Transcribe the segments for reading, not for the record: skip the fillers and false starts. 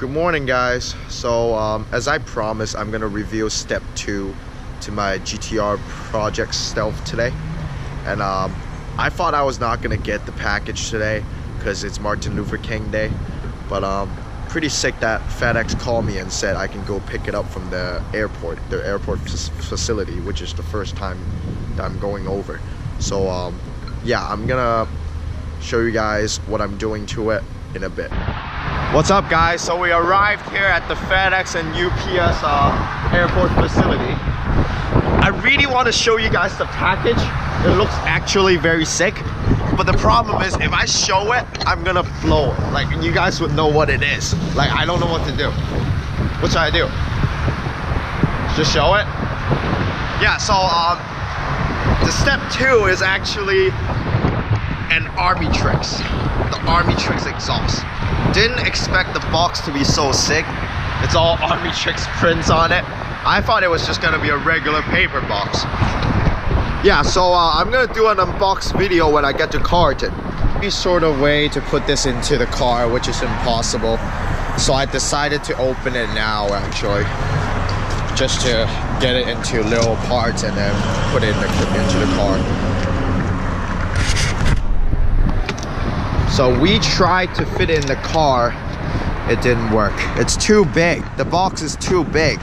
Good morning, guys. So as I promised, I'm gonna reveal step 2 to my GTR project stealth today. And I thought I was not gonna get the package today because it's Martin Luther King Day, but pretty sick that FedEx called me and said I can go pick it up from the airport, their airport facility, which is the first time that I'm going over. So yeah, I'm gonna show you guys what I'm doing to it in a bit. What's up, guys? So we arrived here at the FedEx and UPS airport facility. I really want to show you guys the package. It looks actually very sick, but the problem is if I show it, I'm gonna blow it. Like, you guys would know what it is. Like, I don't know what to do. What should I do? Just show it? Yeah, so the step 2 is actually an Armytrix. The Armytrix exhaust. Didn't expect the box to be so sick. It's all Armytrix prints on it. I thought it was just gonna be a regular paper box. Yeah, so I'm gonna do an unboxed video when I get to Carlton. Any sort of way to put this into the car, which is impossible. So I decided to open it now, actually, just to get it into little parts and then put it into the car. So we tried to fit in the car, it didn't work. It's too big, the box is too big.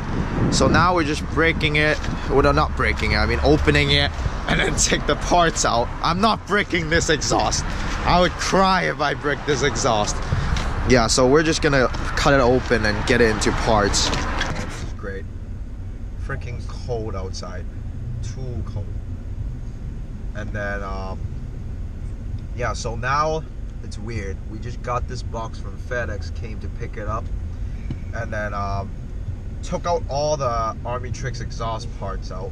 So now we're just breaking it, well, not breaking it, I mean opening it and then take the parts out. I'm not breaking this exhaust. I would cry if I break this exhaust. Yeah, so we're just gonna cut it open and get it into parts. This is great. Freaking cold outside, too cold. And then, yeah, so now, it's weird. We just got this box from FedEx, came to pick it up, and then took out all the Armytrix exhaust parts out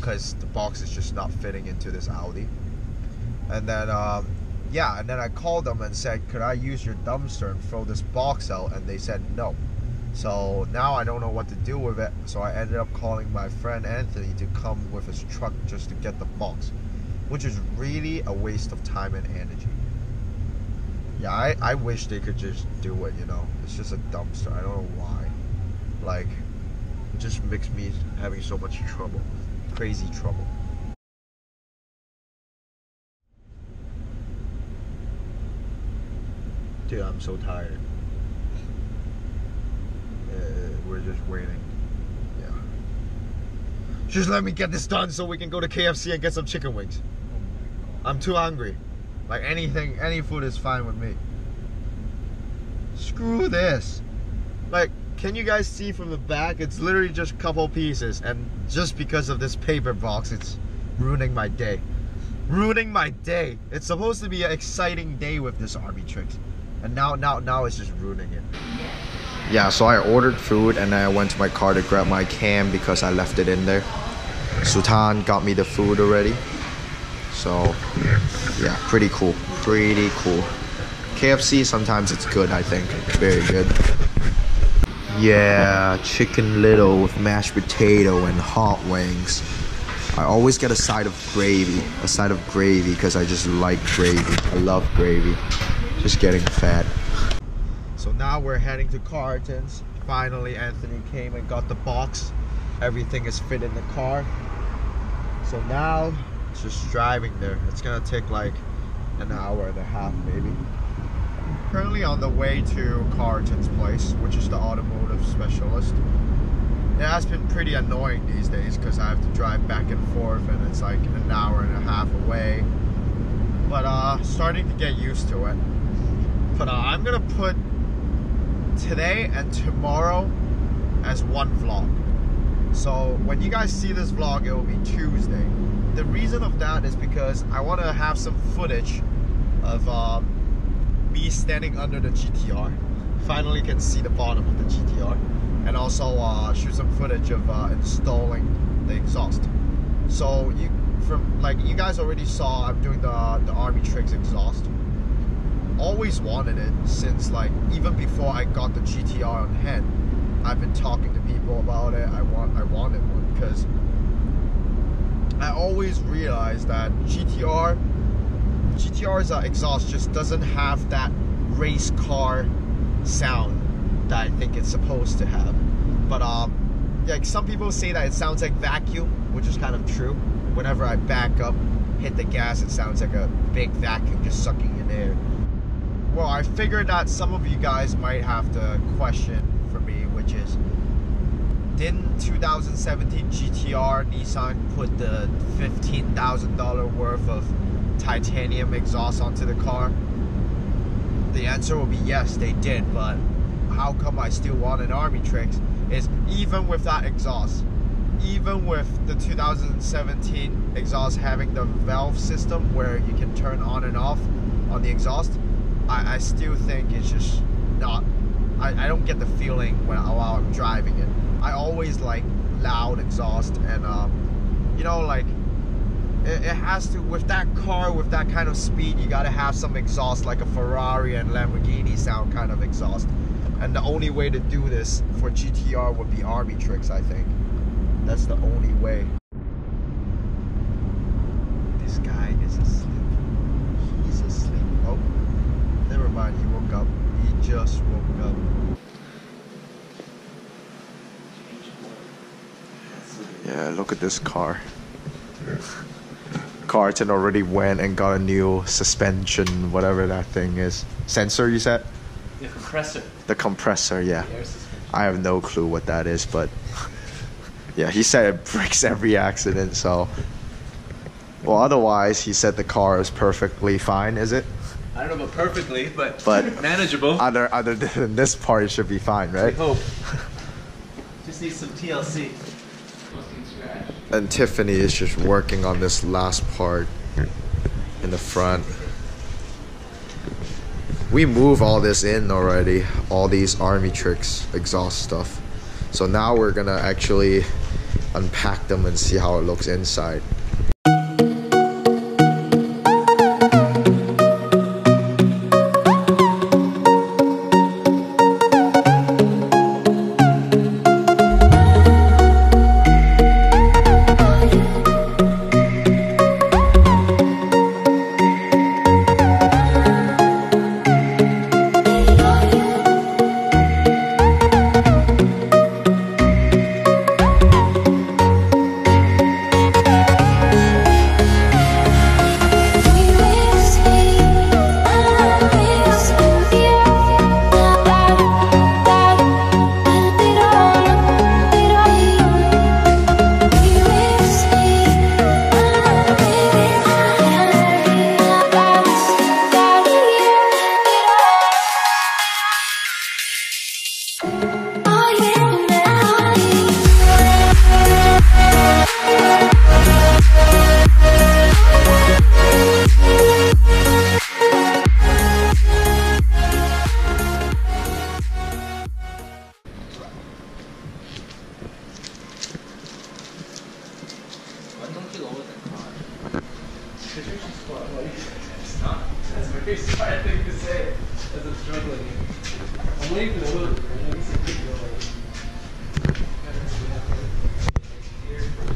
because the box is just not fitting into this Audi. And then yeah, and then I called them and said, could I use your dumpster and throw this box out? And they said no. So now I don't know what to do with it. So I ended up calling my friend Anthony to come with his truck just to get the box, which is really a waste of time and energy. Yeah, I wish they could just do it, you know. It's just a dumpster. I don't know why. Like, it just makes me having so much trouble. Crazy trouble. Dude, I'm so tired. We're just waiting. Yeah. Just let me get this done so we can go to KFC and get some chicken wings. I'm too hungry. Like, anything, any food is fine with me. Screw this. Like, can you guys see from the back? It's literally just a couple pieces, and just because of this paper box, it's ruining my day. Ruining my day. It's supposed to be an exciting day with this Armytrix, and now it's just ruining it. Yeah, so I ordered food, and I went to my car to grab my can because I left it in there. Sultan got me the food already. So, yeah, pretty cool, pretty cool. KFC, sometimes it's good, I think. Very good. Yeah, chicken little with mashed potato and hot wings. I always get a side of gravy, because I just like gravy. I love gravy. Just getting fat. So now we're heading to Carlton's. Finally, Anthony came and got the box. Everything is fit in the car. So now, just driving there. It's gonna take like an hour and a half maybe. Currently on the way to Carlton's place, which is the automotive specialist. It has been pretty annoying these days because I have to drive back and forth and it's like an hour and a half away. But starting to get used to it. But I'm gonna put today and tomorrow as one vlog. So when you guys see this vlog, it will be Tuesday. The reason of that is because I want to have some footage of me standing under the GTR. Finally can see the bottom of the GTR. And also shoot some footage of installing the exhaust. So you guys already saw I'm doing the Armytrix exhaust. Always wanted it since, like, even before I got the GTR on hand. I've been talking to people about it. I wanted one because I always realized that GTR's exhaust just doesn't have that race car sound. that I think it's supposed to have. But like some people say that it sounds like vacuum, which is kind of true. Whenever I back up, hit the gas, it sounds like a big vacuum just sucking in air. Well, I figured that some of you guys might have the question for me, which is, didn't 2017 GTR Nissan put the $15,000 worth of titanium exhaust onto the car? The answer will be yes, they did, but how come I still want an Armytrix is even with that exhaust, even with the 2017 exhaust having the valve system where you can turn on and off on the exhaust, I still think it's just not, I don't get the feeling while I'm driving it. I always like loud exhaust and, you know, like, it has to, with that car, with that kind of speed, you gotta have some exhaust like a Ferrari and Lamborghini sound kind of exhaust. And the only way to do this for GTR would be Armytrix, I think. That's the only way. This guy is asleep. He's asleep. Oh, never mind, he woke up. He just woke up. Yeah, look at this car. Carton already went and got a new suspension, whatever that thing is. Sensor, you said? The compressor. The compressor, yeah. The air suspension. I have no clue what that is, but yeah, he said it breaks every accident, so. Well, otherwise, he said the car is perfectly fine, is it? I don't know about perfectly, but manageable. Other than this part, it should be fine, right? I hope. Just needs some TLC. And Tiffany is just working on this last part in the front. We move all this in already, all these Armytrix exhaust stuff. So now we're gonna actually unpack them and see how it looks inside.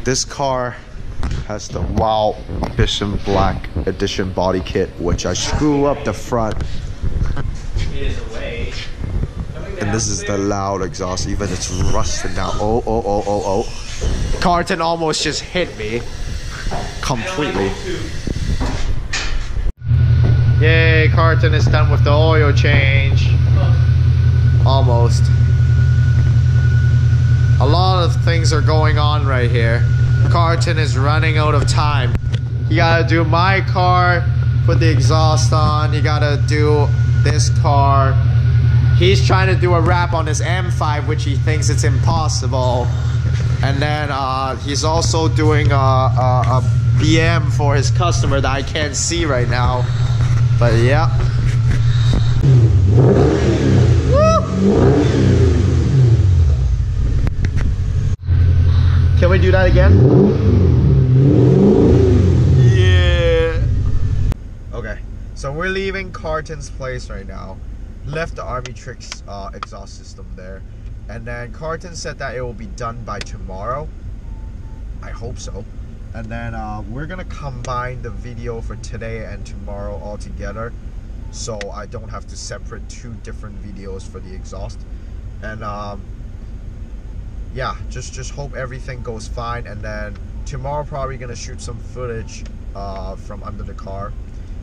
This car has the Wild Vision Black Edition body kit, which I screw up the front. And this is the loud exhaust, even it's rusted now. Oh, oh, oh, oh, oh. Carton almost just hit me completely. Yay, Carton is done with the oil change. Almost. A lot of things are going on right here. Carton is running out of time. You gotta do my car, put the exhaust on. You gotta do this car. He's trying to do a wrap on his M5, which he thinks it's impossible. And then he's also doing a BM for his customer that I can't see right now. But yeah. Woo! Can we do that again? Yeah. Okay, so we're leaving Carton's place right now. Left the Armytrix exhaust system there. And then Carton said that it will be done by tomorrow. I hope so. And then we're gonna combine the video for today and tomorrow all together, so I don't have to separate two different videos for the exhaust. And yeah, just hope everything goes fine. And then tomorrow probably gonna shoot some footage from under the car.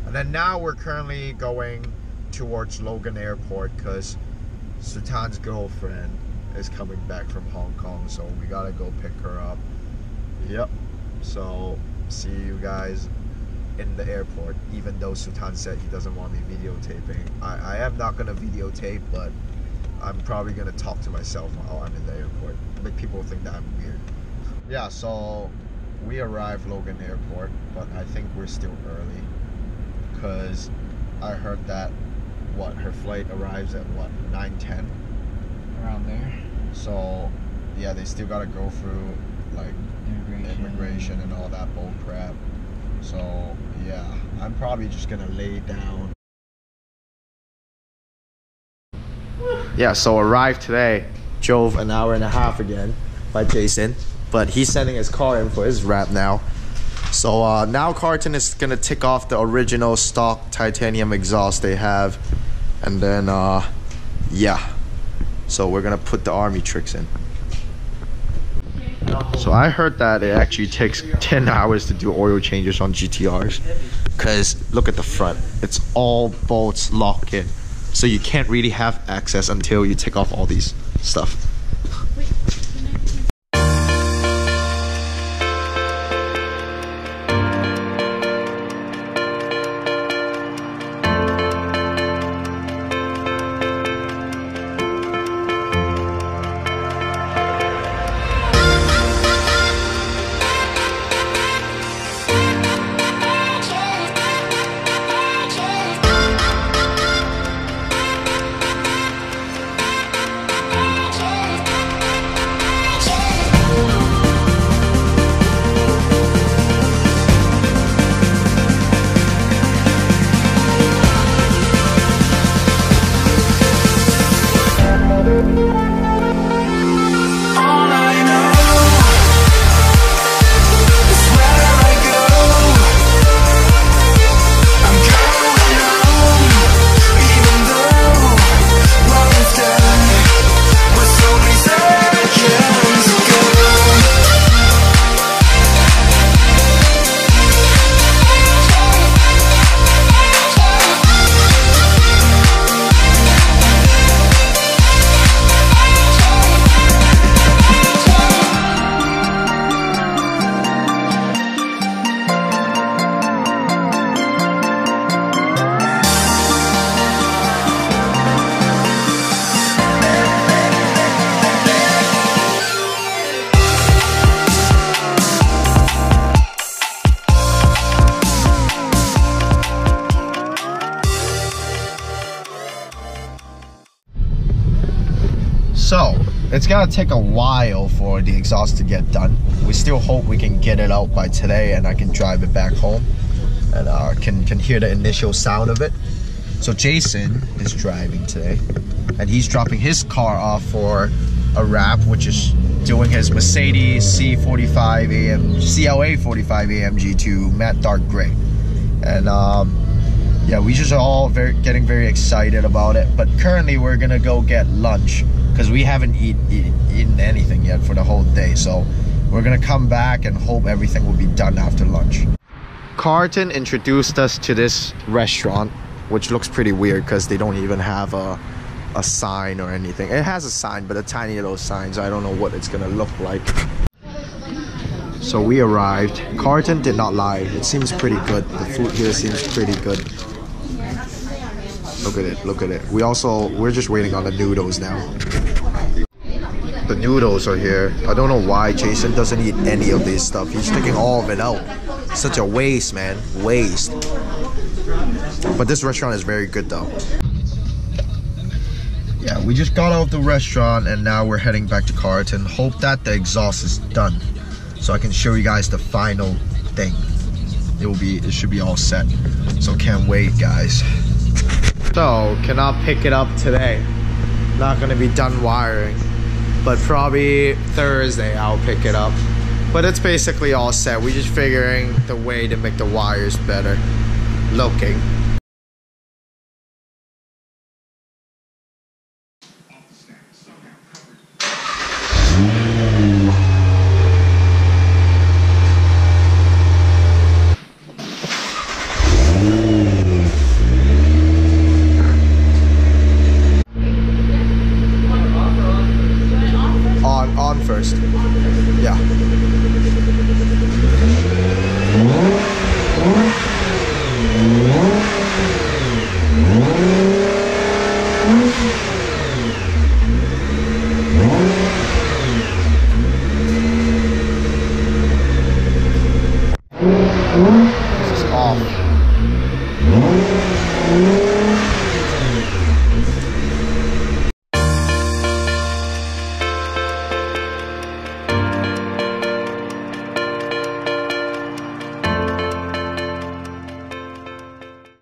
And then now we're currently going towards Logan Airport because Sultan's girlfriend is coming back from Hong Kong, so we gotta go pick her up. Yep. So see you guys in the airport. Even though Sultan said he doesn't want me videotaping, I am not gonna videotape, but I'm probably gonna talk to myself while I'm in the airport. Make people think that I'm weird. Yeah, so we arrived Logan Airport, but I think we're still early because I heard that her flight arrives at 9:10, around there. So yeah, they still gotta go through like immigration and all that bull crap. So yeah, I'm probably just gonna lay down. Yeah, so arrived today. Drove an hour and a half again by Jason, but he's sending his car in for his wrap now. So now Carlton is gonna tick off the original stock titanium exhaust they have, and then yeah, so we're gonna put the Armytrix in. So I heard that it actually takes 10 hours to do oil changes on GTRs, because look at the front, it's all bolts locked in, so you can't really have access until you take off all these stuff. So it's gonna take a while for the exhaust to get done. We still hope we can get it out by today and I can drive it back home and can hear the initial sound of it. So Jason is driving today and he's dropping his car off for a wrap, which is doing his Mercedes CLA 45 AMG to matte dark gray. And yeah, we just are all getting very excited about it. But currently we're gonna go get lunch, because we haven't eaten anything yet for the whole day. So we're gonna come back and hope everything will be done after lunch. Carlton introduced us to this restaurant, which looks pretty weird because they don't even have a sign or anything. It has a sign, but a tiny little sign, so I don't know what it's gonna look like. So we arrived. Carlton did not lie. It seems pretty good. The food here seems pretty good. Look at it, look at it. We're just waiting on the noodles now. The noodles are here. I don't know why Jason doesn't eat any of this stuff. He's taking all of it out. Such a waste, man. Waste. But this restaurant is very good though. Yeah, we just got out of the restaurant and now we're heading back to Carlton. Hope that the exhaust is done, so I can show you guys the final thing. It should be all set. So can't wait, guys. So, cannot pick it up today. Not gonna be done wiring, but probably Thursday I'll pick it up. But it's basically all set. We're just figuring the way to make the wires better looking.